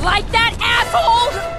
Like that, asshole!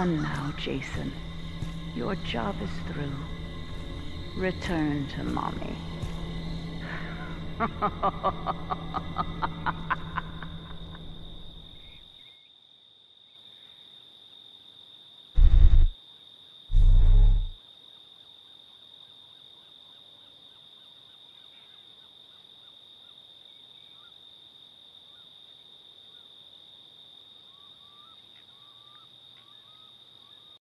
Now, Jason, your job is through. Return to mommy.